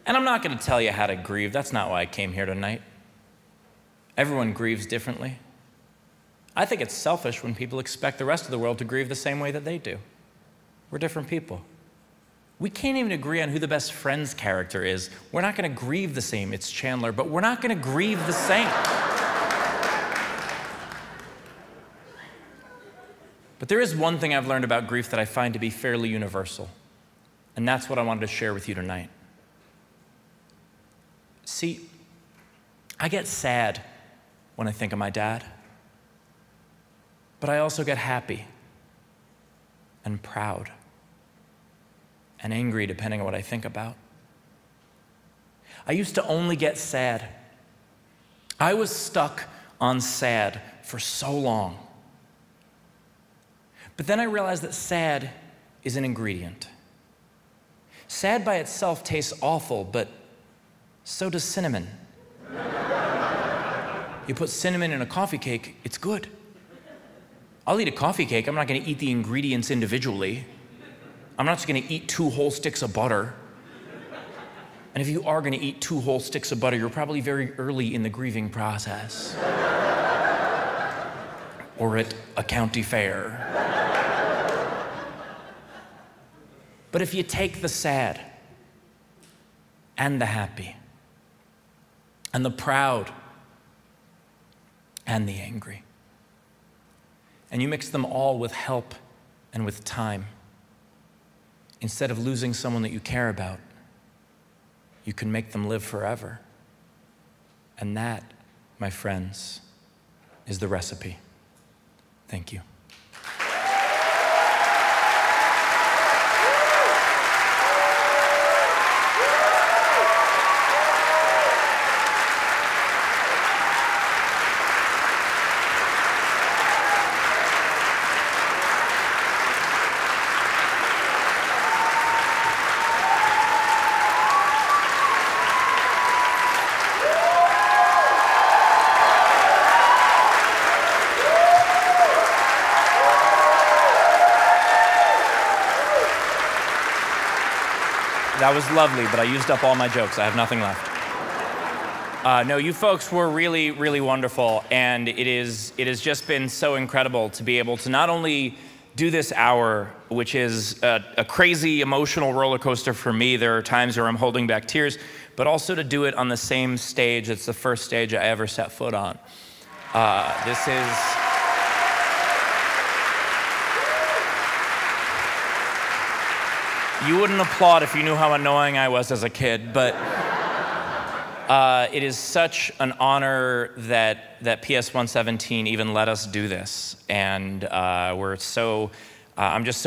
And I'm not going to tell you how to grieve. That's not why I came here tonight. Everyone grieves differently. I think it's selfish when people expect the rest of the world to grieve the same way that they do. We're different people. We can't even agree on who the best Friends character is. We're not going to grieve the same. It's Chandler, but we're not going to grieve the same. But there is one thing I've learned about grief that I find to be fairly universal, and that's what I wanted to share with you tonight. See, I get sad when I think of my dad, but I also get happy and proud. And angry, depending on what I think about. I used to only get sad. I was stuck on sad for so long. But then I realized that sad is an ingredient. Sad by itself tastes awful, but so does cinnamon. You put cinnamon in a coffee cake, it's good. I'll eat a coffee cake. I'm not going to eat the ingredients individually. I'm not just going to eat 2 whole sticks of butter. And if you are going to eat 2 whole sticks of butter, you're probably very early in the grieving process. Or at a county fair. But if you take the sad and the happy and the proud and the angry, and you mix them all with help and with time, instead of losing someone that you care about, you can make them live forever. And that, my friends, is the recipe. Thank you. That was lovely, but I used up all my jokes. I have nothing left. No, you folks were really, really wonderful, and it has just been so incredible to be able to not only do this hour, which is a crazy emotional roller coaster for me. There are times where I'm holding back tears, but also to do it on the same stage. It's the first stage I ever set foot on. This is... You wouldn't applaud if you knew how annoying I was as a kid, but... it is such an honor that PS 117 even let us do this. And I'm just so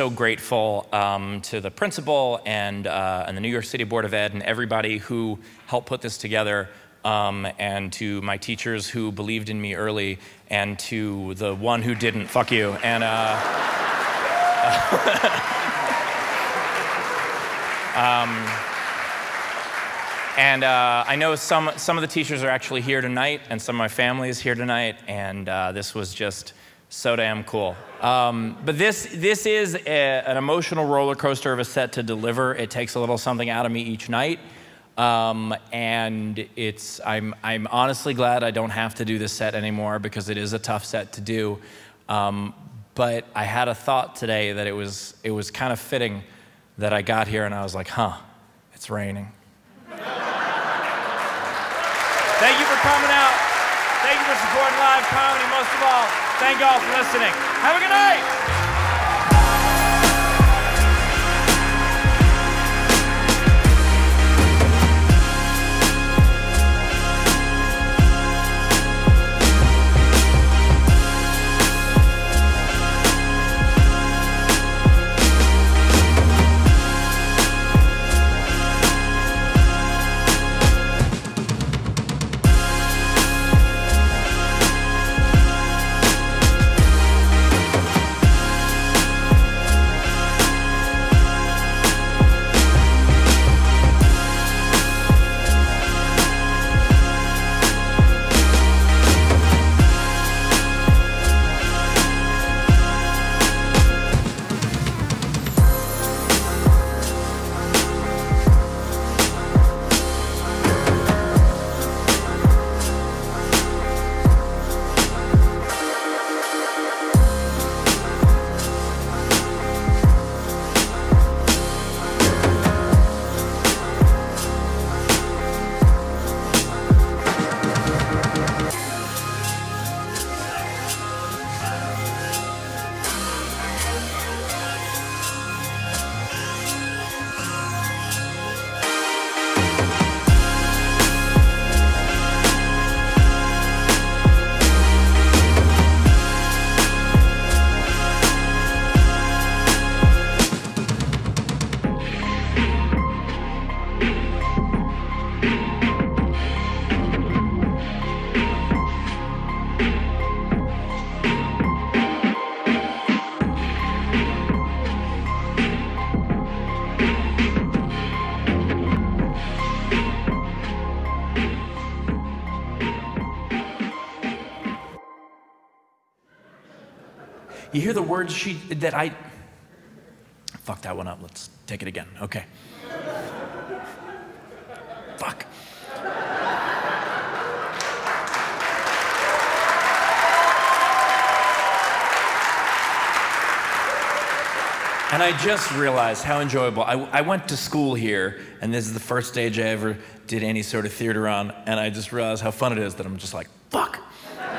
grateful to the principal and the New York City Board of Ed and everybody who helped put this together, and to my teachers who believed in me early, and to the one who didn't, fuck you. And I know some of the teachers are actually here tonight, and some of my family is here tonight, and this was just so damn cool. But this is an emotional roller coaster of a set to deliver. It takes a little something out of me each night, and I'm honestly glad I don't have to do this set anymore, because it is a tough set to do. But I had a thought today that it was kind of fitting that I got here and I was like, huh, it's raining. Thank you for coming out. Thank you for supporting live comedy. Most of all, thank y'all for listening. Have a good night. You hear the words that I fuck that one up. Let's take it again. Okay. Fuck. And I just realized how enjoyable. I went to school here, and this is the first stage I ever did any sort of theater on, and I just realized how fun it is that I'm just like, fuck.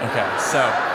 Okay, so.